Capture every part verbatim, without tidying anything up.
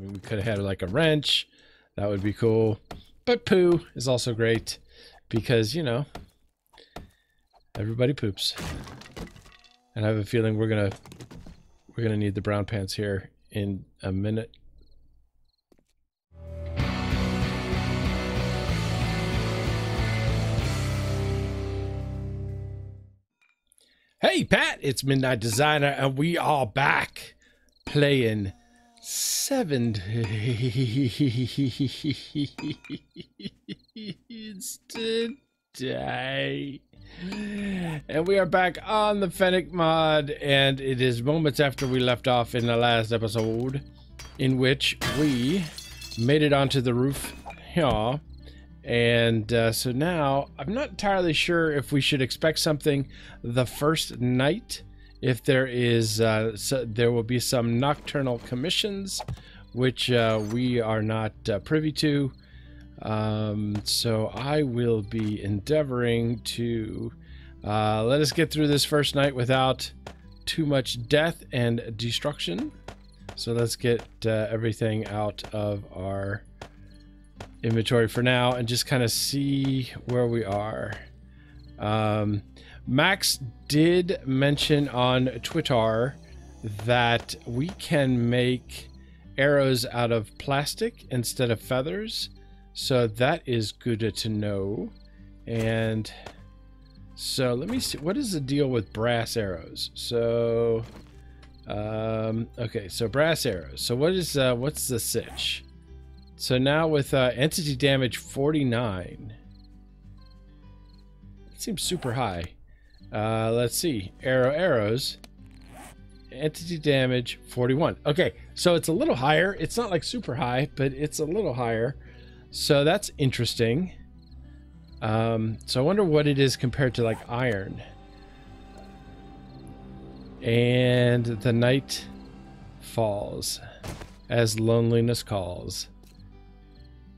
I mean, we could have had like a wrench. That would be cool. But poo is also great because, you know, everybody poops. And I have a feeling we're gonna we're gonna need the brown pants here in a minute. Hey Pat, it's Midnight Designer and we are back playing seven days to die. And we are back on the Fennec mod, and it is moments after we left off in the last episode, in which we made it onto the roof here. And uh, so now I'm not entirely sure if we should expect something the first night, if there is uh, so there will be some nocturnal commissions which uh, we are not uh, privy to. Um, so I will be endeavoring to uh, let us get through this first night without too much death and destruction. So let's get uh, everything out of our inventory for now and just kind of see where we are. um, Max did mention on Twitter that we can make arrows out of plastic instead of feathers, so that is good to know. And so let me see, what is the deal with brass arrows? So um, okay, so brass arrows, so what is uh, what's the sitch? So now with uh, entity damage forty-nine, it seems super high. Uh, let's see, arrow arrows, entity damage forty-one. Okay, so it's a little higher. It's not like super high, but it's a little higher. So that's interesting. Um, so I wonder what it is compared to like iron. And the night falls as loneliness calls.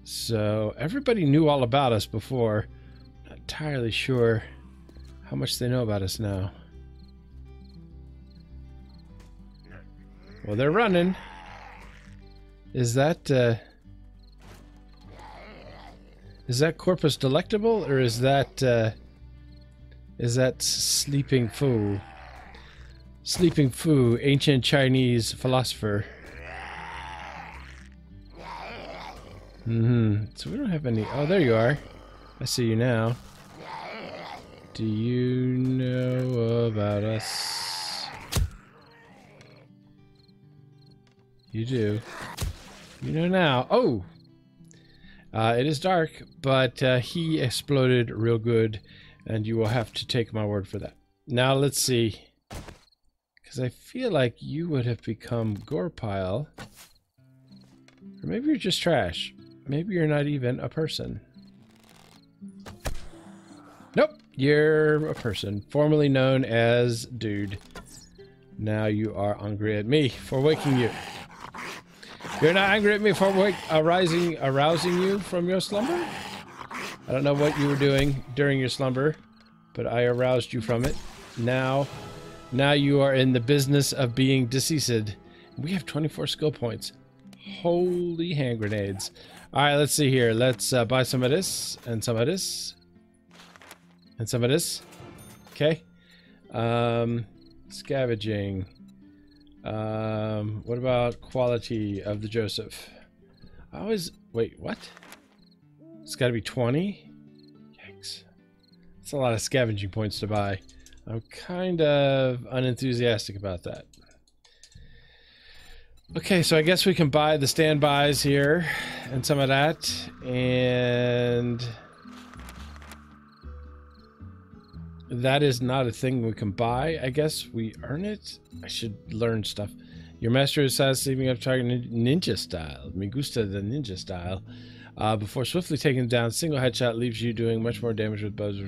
So everybody knew all about us before. Not entirely sure how much they know about us now. Well, they're running. Is that uh, is that Corpus Delectable, or is that uh, is that Sleeping Fu? Sleeping Fu, ancient Chinese philosopher. Mm-hmm. So we don't have any. Oh, there you are. I see you now. Do you know about us? You do. You know now. Oh! Uh, it is dark, but uh, he exploded real good, and you will have to take my word for that. Now, let's see. Because I feel like you would have become Gorepile. Or maybe you're just trash. Maybe you're not even a person. Nope, you're a person, formerly known as Dude. Now you are angry at me for waking you. You're not angry at me for wake, arising, arousing you from your slumber? I don't know what you were doing during your slumber, but I aroused you from it. Now, now you are in the business of being deceased. We have twenty-four skill points. Holy hand grenades. All right, let's see here. Let's uh, buy some of this and some of this and some of this. Okay. Um, scavenging. Um, what about quality of the Joseph? I always... Wait, what? It's got to be twenty? Yikes. That's a lot of scavenging points to buy. I'm kind of unenthusiastic about that. Okay, so I guess we can buy the standbys here and some of that, and that is not a thing we can buy. I guess we earn it. I should learn stuff. Your master is size sleeping up target ninja style. Me gusta the ninja style. Uh, before swiftly taking down, single headshot leaves you doing much more damage with buzz.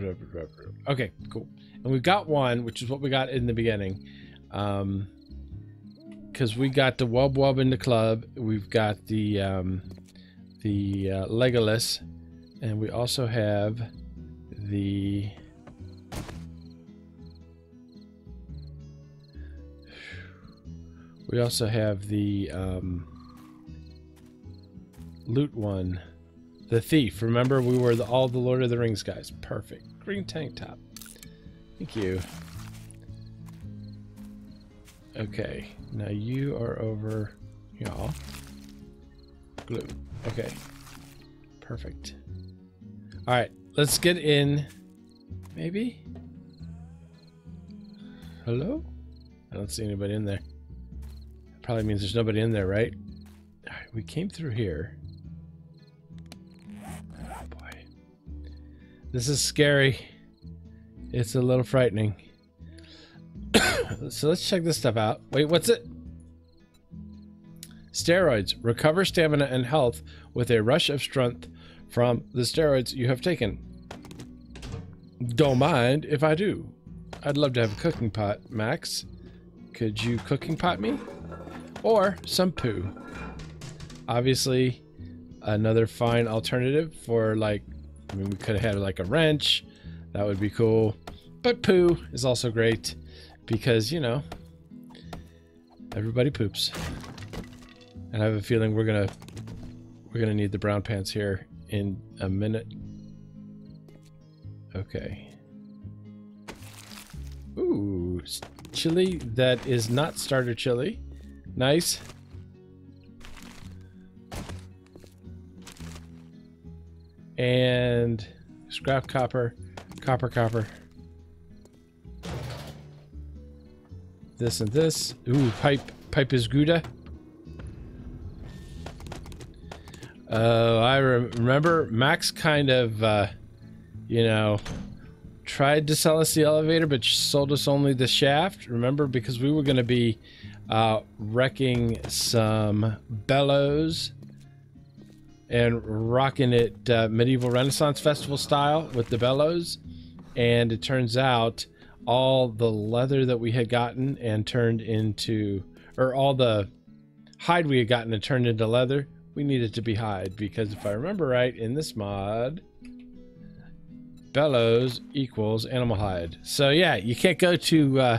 Okay, cool. And we got one, which is what we got in the beginning. Um, Because we got the Wub Wub in the club, we've got the um, the uh, Legolas, and we also have the we also have the um, Loot one. The thief. Remember, we were the, all the Lord of the Rings guys. Perfect. Green tank top. Thank you. Okay. Now you are over y'all. Glue. Okay. Perfect. All right. Let's get in. Maybe? Hello? I don't see anybody in there. That probably means there's nobody in there, right? All right. We came through here. Oh, boy. This is scary. It's a little frightening. So let's check this stuff out. Wait, what's it? Steroids. Recover stamina and health with a rush of strength from the steroids you have taken. Don't mind if I do. I'd love to have a cooking pot, Max. Could you cooking pot me? Or some poo. Obviously, another fine alternative for, like, I mean, we could have had, like, a wrench. That would be cool. But poo is also great because, you know, everybody poops. And I have a feeling we're gonna we're gonna need the brown pants here in a minute. Okay. Ooh, chili that is not starter chili. Nice. And scrap copper, copper, copper. This and this. Ooh, pipe, pipe is gouda. Oh, uh, I re remember Max kind of, uh, you know, tried to sell us the elevator, but sold us only the shaft. Remember, because we were going to be uh, wrecking some bellows and rocking it uh, medieval Renaissance festival style with the bellows. And it turns out all the leather that we had gotten and turned into, or all the hide we had gotten and turned into leather, we needed to be hide, because if I remember right, in this mod, bellows equals animal hide. So yeah, you can't go to uh,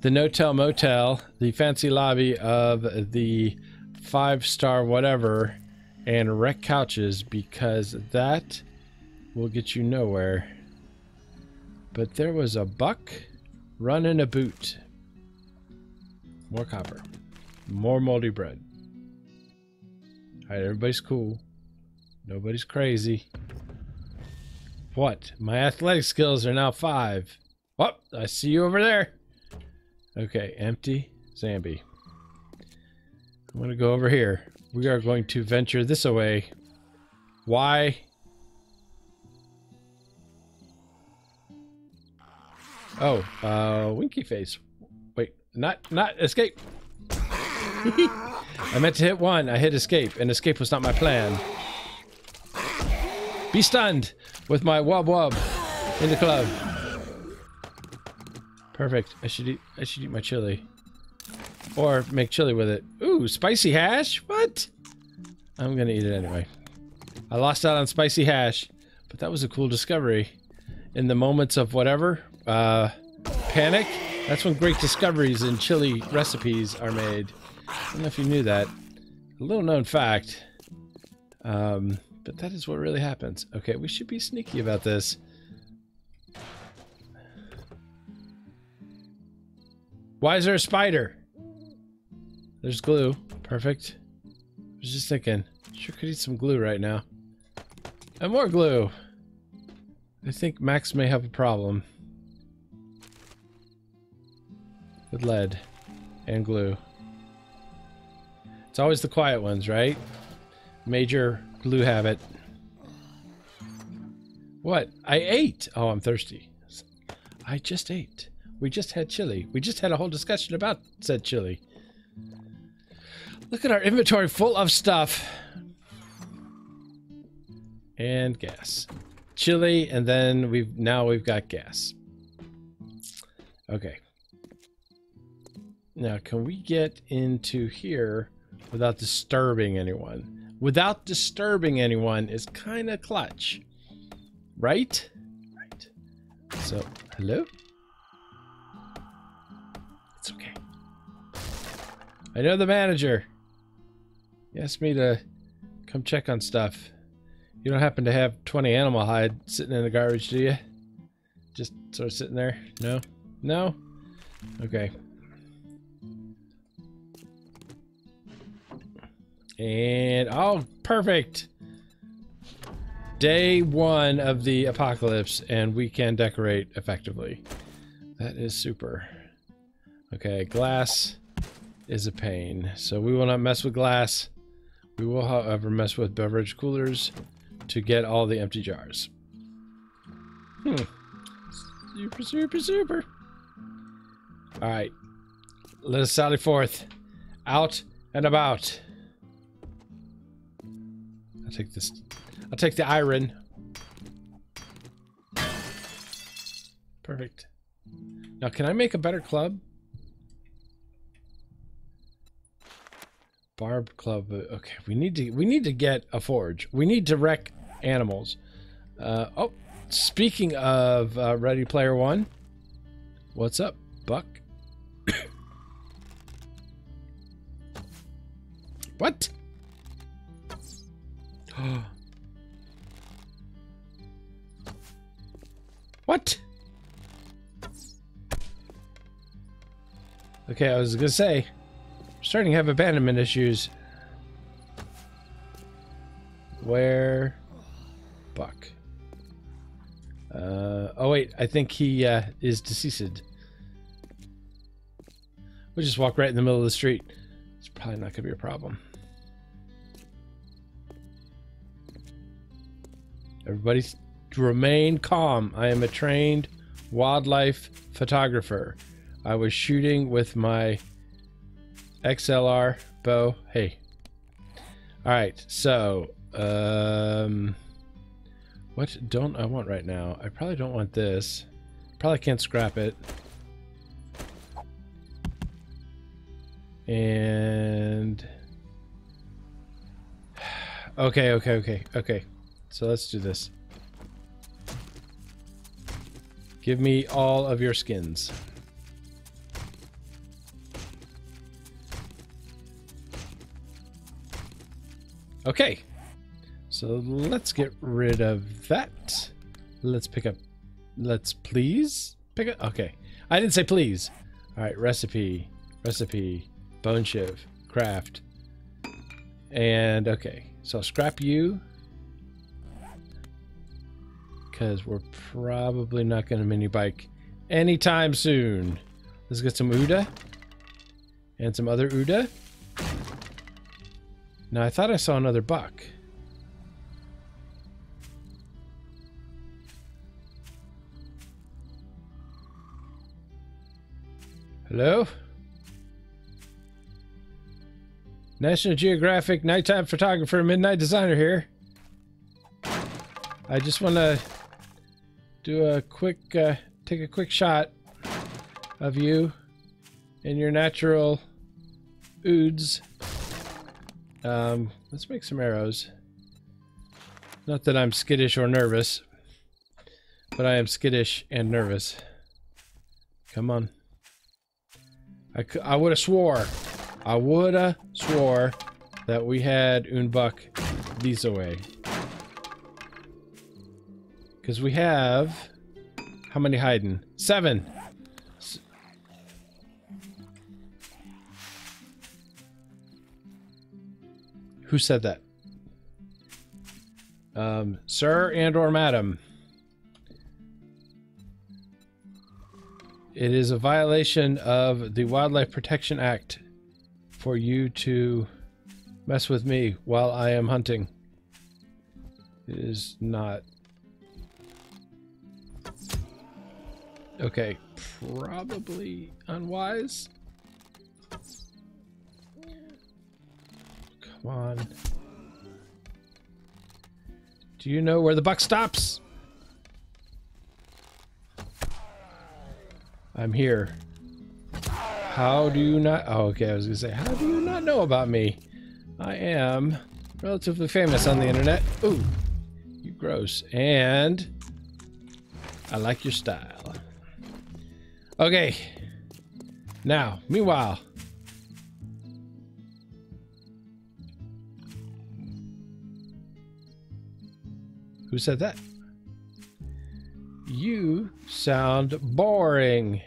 the no-tell motel, the fancy lobby of the five-star whatever, and wreck couches, because that will get you nowhere. But there was a buck running a boot. More copper. More moldy bread. All right, everybody's cool. Nobody's crazy. What? My athletic skills are now five. What? I see you over there. Okay, empty Zambi. I'm going to go over here. We are going to venture this away. Why? Oh, uh, winky face. Wait, not, not escape. I meant to hit one. I hit escape, and escape was not my plan. Be stunned with my wob wob in the club. Perfect. I should eat. I should eat my chili, or make chili with it. Ooh, spicy hash. What? I'm gonna eat it anyway. I lost out on spicy hash, but that was a cool discovery. In the moments of whatever uh, panic, that's when great discoveries in chili recipes are made. I don't know if you knew that. A little known fact. Um, but that is what really happens. Okay, we should be sneaky about this. Why is there a spider? There's glue. Perfect. I was just thinking, sure could eat some glue right now. And more glue. I think Max may have a problem. With lead and glue. It's always the quiet ones, right? Major glue habit. What? I ate! Oh, I'm thirsty. I just ate. We just had chili. We just had a whole discussion about said chili. Look at our inventory full of stuff. And gas. Chili, and then we've now we've got gas. Okay. Now, can we get into here without disturbing anyone? Without disturbing anyone is kind of clutch, right? Right. So, hello? It's okay. I know the manager. He asked me to Come check on stuff. You don't happen to have twenty animal hide sitting in the garbage, do you? Just sort of sitting there? No? No? Okay. And, oh, perfect! Day one of the apocalypse, and we can decorate effectively. That is super. Okay, glass is a pain, so we will not mess with glass. We will, however, mess with beverage coolers to get all the empty jars. Hmm. Super, super, super. All right. Let us sally forth. Out and about. I'll take this... I'll take the iron. Perfect. Now, can I make a better club? Barb club. Okay, we need to we need to get a forge. We need to wreck animals. Uh, oh, speaking of uh, Ready Player One, what's up, Buck? What? What? Okay, I was gonna say, I'm starting to have abandonment issues. Where, Buck? Uh, oh wait, I think he uh, is deceased. We'll just walk right in the middle of the street. It's probably not gonna be a problem. Everybody remain calm. I am a trained wildlife photographer. I was shooting with my X L R bow. Hey. Alright, so, um, what don't I want right now? I probably don't want this. Probably can't scrap it. And... Okay, okay, okay, okay. So let's do this. Give me all of your skins. Okay, so let's get rid of that. Let's pick up, let's please pick up, okay. I didn't say please. All right, recipe, recipe, bone shiv, craft. And okay, so I'll scrap you. Because we're probably not going to mini bike anytime soon. Let's get some Uda. And some other Uda. Now, I thought I saw another buck. Hello? National Geographic nighttime photographer, Midnight Designer here. I just want to do a quick, uh, take a quick shot of you in your natural oods. Um, let's make some arrows. Not that I'm skittish or nervous, but I am skittish and nervous. Come on. I, I would have swore, I would have swore that we had un buck these away. Because we have... How many hiding? Seven! S Who said that? Um, sir and or madam. It is a violation of the Wildlife Protection Act for you to mess with me while I am hunting. It is not... Okay, probably unwise. Come on. Do you know where the buck stops? I'm here. How do you not? Oh, okay, I was gonna say, how do you not know about me? I am relatively famous on the internet. Ooh, you gross. And I like your style. Okay, now, meanwhile, Who said that? You sound boring.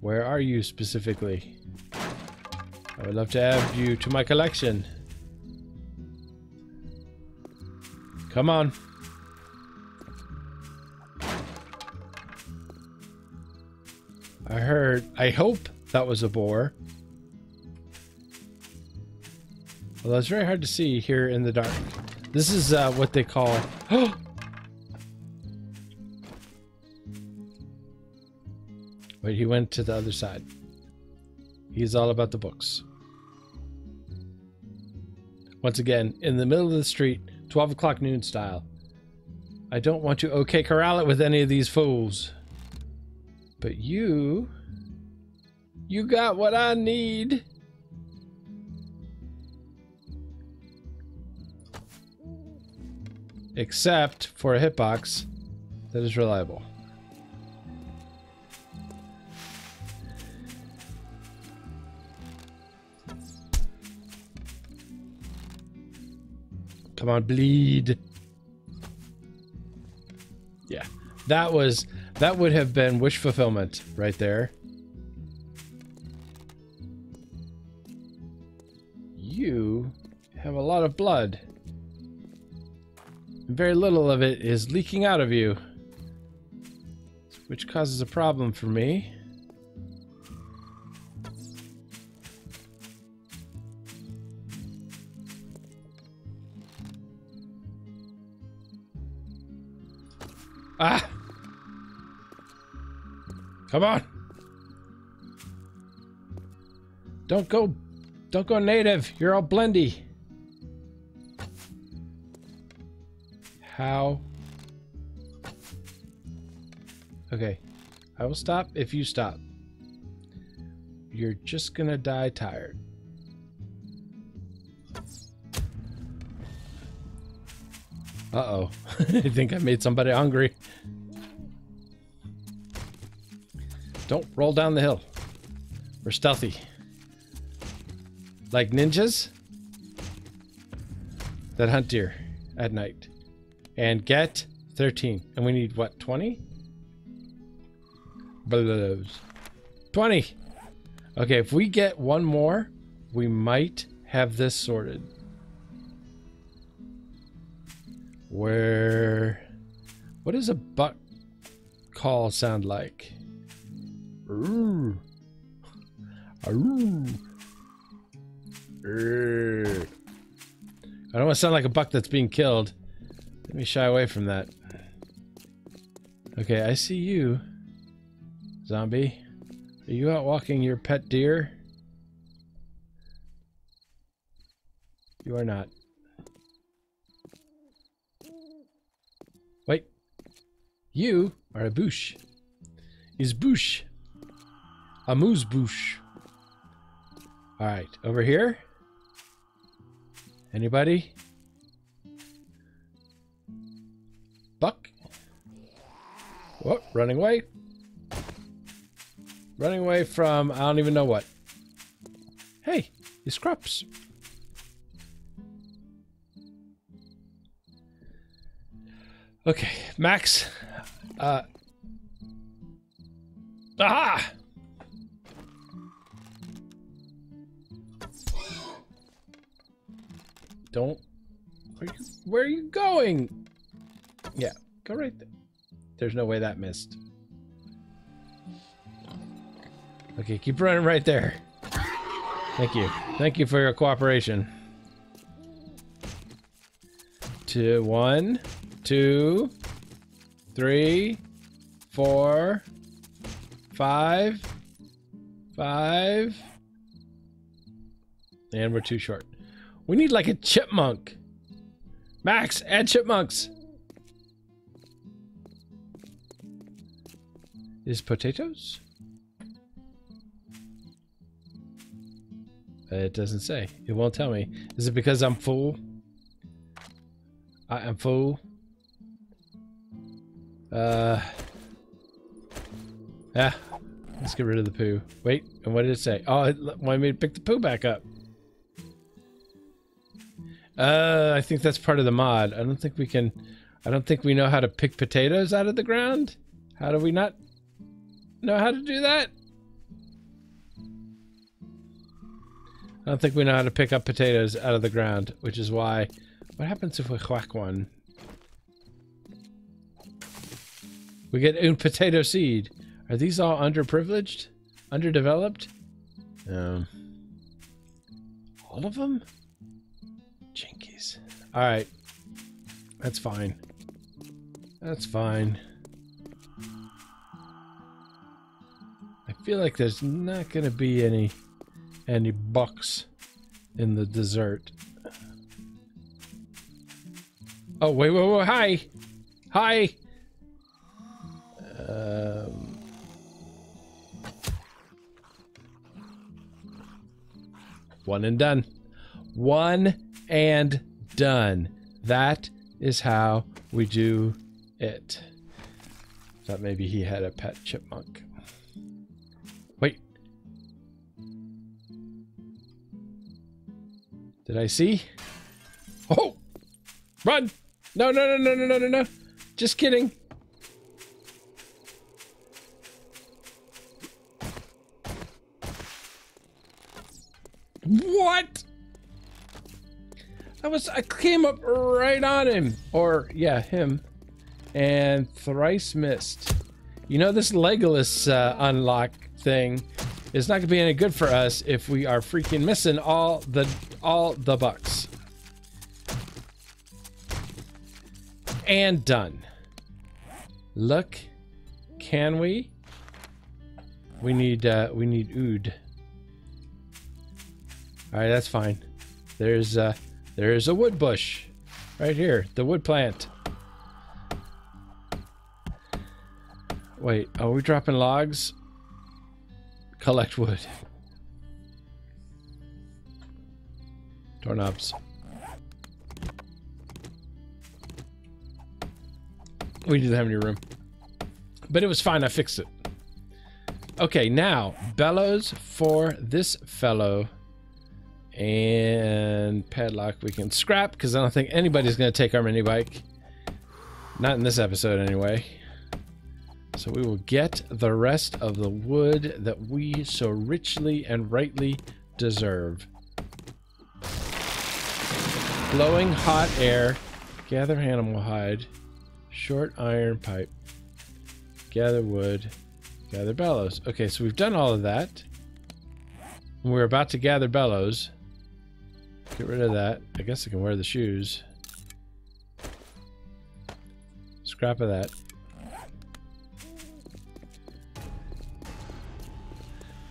Where are you specifically? I would love to add you to my collection. Come on. I heard, I hope that was a boar. Although it's very hard to see here in the dark. This is uh, what they call... Wait, he went to the other side. He's all about the books. Once again, in the middle of the street, twelve o'clock noon style. I don't want to okay corral it with any of these fools. But you... You got what I need. Except for a hitbox that is reliable. Come on, bleed. Yeah, that was... That would have been wish fulfillment right there. You have a lot of blood. Very little of it is leaking out of you, which causes a problem for me. Ah! Come on! Don't go... Don't go native! You're all blendy! How? Okay. I will stop if you stop. You're just gonna die tired. Uh-oh. I think I made somebody hungry. Don't roll down the hill. We're stealthy. Like ninjas that hunt deer at night. And get thirteen. And we need, what, twenty? twenty! Okay, if we get one more, we might have this sorted. Where... What does a buck call sound like? Ooh. Ooh. Ooh. I don't want to sound like a buck that's being killed. Let me shy away from that. Okay, I see you, zombie. Are you out walking your pet deer? You are not. Wait. You are a bush. Is bush. A moose bush. Alright, over here? Anybody? Buck? Whoop, running away. Running away from I don't even know what. Hey, he scraps. Okay, Max. Uh Aha! Don't... Where are, you, where are you going? Yeah, go right there. There's no way that missed. Okay, keep running right there. Thank you. Thank you for your cooperation. Two, one, two, three, four, five, five, and we're too short. We need like a chipmunk. Max, add chipmunks. Is potatoes? It doesn't say. It won't tell me. Is it because I'm full? I am full. Uh. Yeah. Let's get rid of the poo. Wait. And what did it say? Oh, it wanted me to pick the poo back up. Uh, I think that's part of the mod. I don't think we can I don't think we know how to pick potatoes out of the ground. How do we not know how to do that? I don't think we know how to pick up potatoes out of the ground, which is why... What happens if we whack one? We get a potato seed. Are these all underprivileged? Underdeveloped? Um, all of them? Jinkies. All right. That's fine. That's fine. I feel like there's not going to be any... any bucks in the dessert. Oh, wait, wait, wait, hi! Hi! Um... One and done. One and done. That is how we do it. Thought maybe he had a pet chipmunk. Did I see? Oh! Run! No, no, no, no, no, no, no, no. Just kidding. What? I was, I came up right on him. Or, yeah, him. And thrice missed. You know, this Legolas uh, unlock thing is not going to be any good for us if we are freaking missing all the... all the bucks. And done. Look, can we? We need uh we need ood. All right, that's fine. There's uh there's a wood bush right here, the wood plant. Wait, are we dropping logs? Collect wood. Doorknobs. We didn't have any room. But it was fine. I fixed it. Okay, now. Bellows for this fellow. And padlock we can scrap, because I don't think anybody's going to take our mini bike. Not in this episode, anyway. So we will get the rest of the wood that we so richly and rightly deserve. Blowing hot air. Gather animal hide. Short iron pipe. Gather wood. Gather bellows. Okay, so we've done all of that. We're about to gather bellows. Get rid of that. I guess I can wear the shoes. Scrap of that.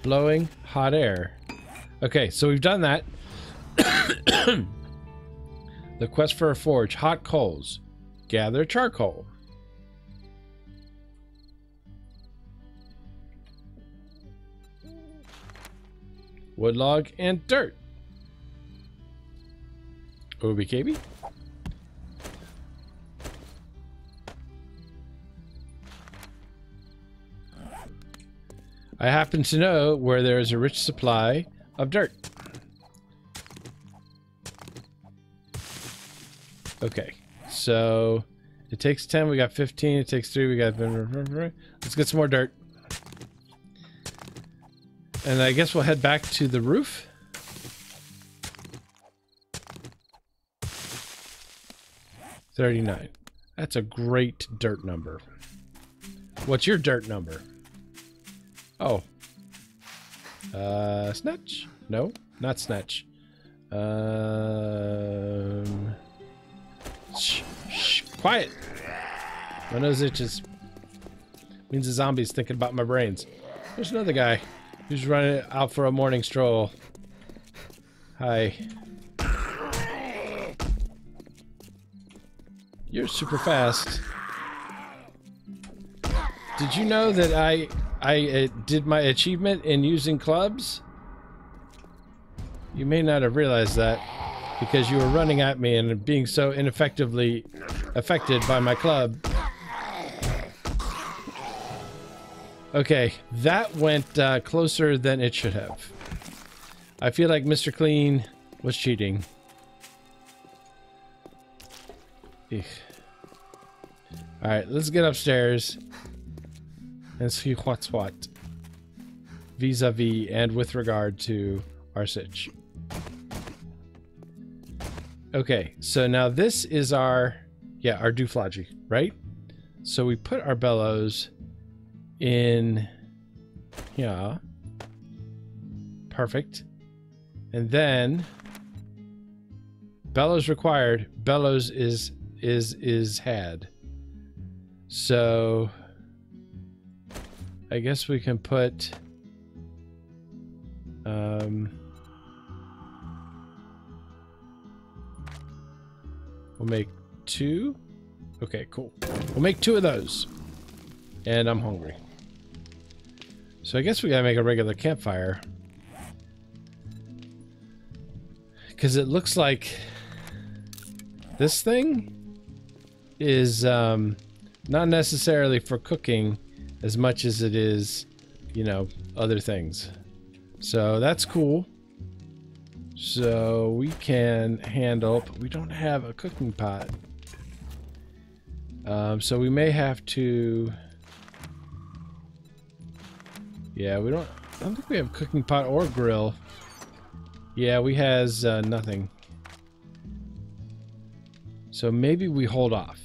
Blowing hot air. Okay, so we've done that. The quest for a forge. Hot coals. Gather charcoal. Wood log and dirt. O B K B. I happen to know where there is a rich supply of dirt. Okay, so it takes ten, we got fifteen, it takes three, we got... Let's get some more dirt. And I guess we'll head back to the roof. thirty-nine. That's a great dirt number. What's your dirt number? Oh. Uh, snatch? No, not snatch. Um... Shh, shh, quiet. My nose itches. Means the zombie's thinking about my brains. There's another guy who's running out for a morning stroll. Hi. You're super fast. Did you know that I I uh, did my achievement in using clubs? You may not have realized that, because you were running at me and being so ineffectively affected by my club. Okay, that went uh, closer than it should have. I feel like Mister Clean was cheating. Eek. All right, let's get upstairs and see what's what vis-a-vis and with regard to our sitch. Okay, so now this is our, yeah, our douflagi, right? So we put our bellows in, yeah, perfect. And then bellows required, bellows is is is had. So I guess we can put um we'll make two. Okay, cool. We'll make two of those. And I'm hungry. So I guess we gotta make a regular campfire. Because it looks like this thing is um, not necessarily for cooking as much as it is, you know, other things. So that's cool. So we can handle, but we don't have a cooking pot. Um, so we may have to, yeah, we don't, I don't think we have a cooking pot or grill. Yeah, we has uh, nothing. So maybe we hold off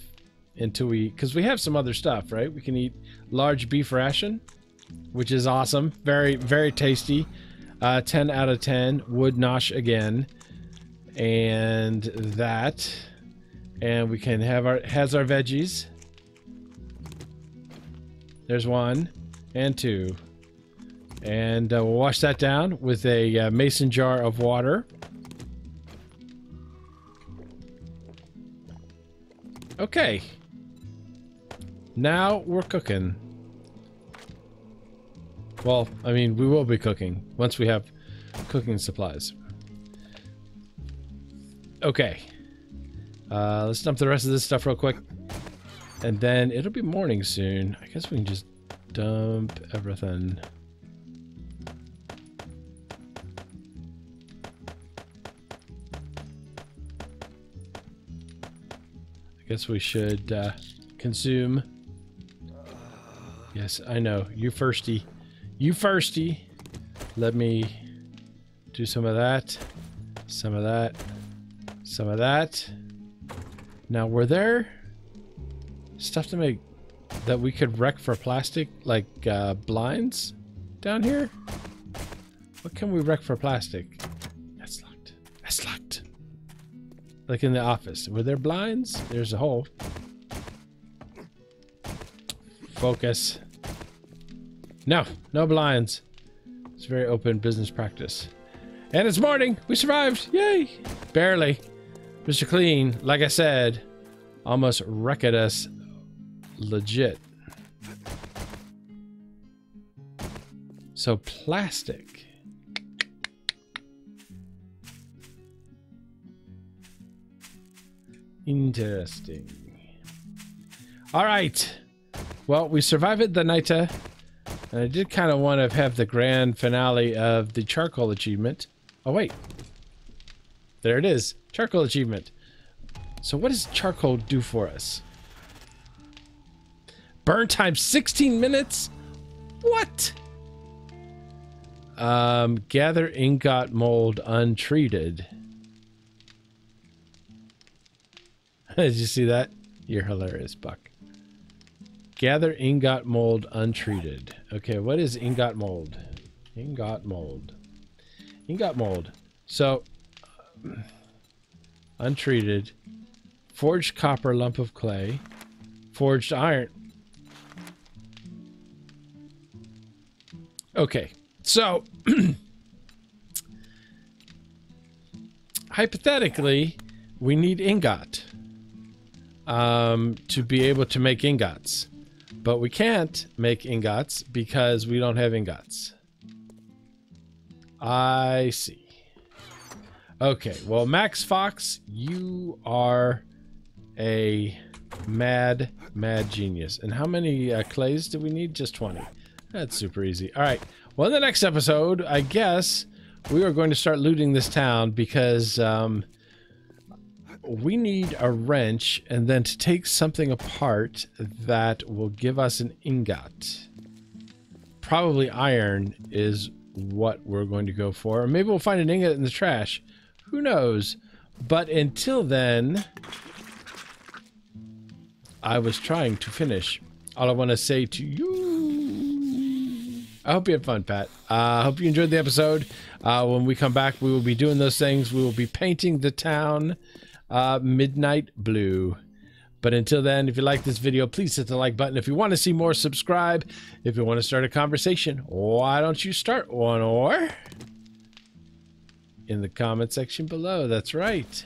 until we, because we have some other stuff, right? We can eat large beef ration, which is awesome. Very, very tasty. Uh, ten out of ten. Wood nosh again. And that. And we can have our, has our veggies. There's one and two. And uh, we'll wash that down with a uh, mason jar of water. Okay. Now we're cooking. Well, I mean, we will be cooking once we have cooking supplies. Okay. Uh, let's dump the rest of this stuff real quick. And then it'll be morning soon. I guess we can just dump everything. Guess we should uh, consume. Yes, I know. You thirsty. You thirsty. Let me do some of that. Some of that. Some of that. Now, were there stuff to make that we could wreck for plastic, like uh, blinds down here? What can we wreck for plastic? That's locked. That's locked. Like in the office. Were there blinds? There's a hole. Focus. No. No blinds. It's very open business practice. And it's morning. We survived. Yay. Barely. Mister Clean, like I said, almost wrecked us. Legit. So plastic. Interesting. All right. Well, we survived the nighta, and I did kind of want to have the grand finale of the charcoal achievement. Oh wait, there it is, charcoal achievement. So what does charcoal do for us? Burn time sixteen minutes. What? Um, gather ingot mold untreated. Did you see that? You're hilarious, Buck. Gather ingot mold untreated. Okay, what is ingot mold? Ingot mold. Ingot mold. So, um, untreated. Forged copper lump of clay. Forged iron. Okay, so, hypothetically, we need ingot. Um, to be able to make ingots, but we can't make ingots because we don't have ingots. I see. Okay, well, Max Fox, you are a mad, mad genius. And how many uh, clays do we need? Just twenty. That's super easy. All right. Well, in the next episode, I guess we are going to start looting this town because, um, we need a wrench and then to take something apart that will give us an ingot. Probably iron is what we're going to go for. Or maybe we'll find an ingot in the trash. Who knows? But until then, I was trying to finish. All I want to say to you, I hope you had fun, Pat. I uh, hope you enjoyed the episode. Uh, when we come back, we will be doing those things. We will be painting the town uh, midnight blue. But until then, if you like this video, please hit the like button. If you want to see more, subscribe. If you want to start a conversation, why don't you start one or in the comment section below? That's right.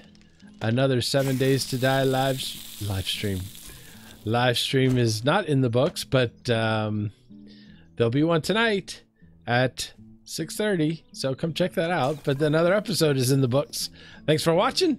Another seven days to die live, live stream. Live stream is not in the books, but um, there'll be one tonight at six thirty. So come check that out. But another episode is in the books. Thanks for watching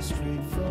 Straight from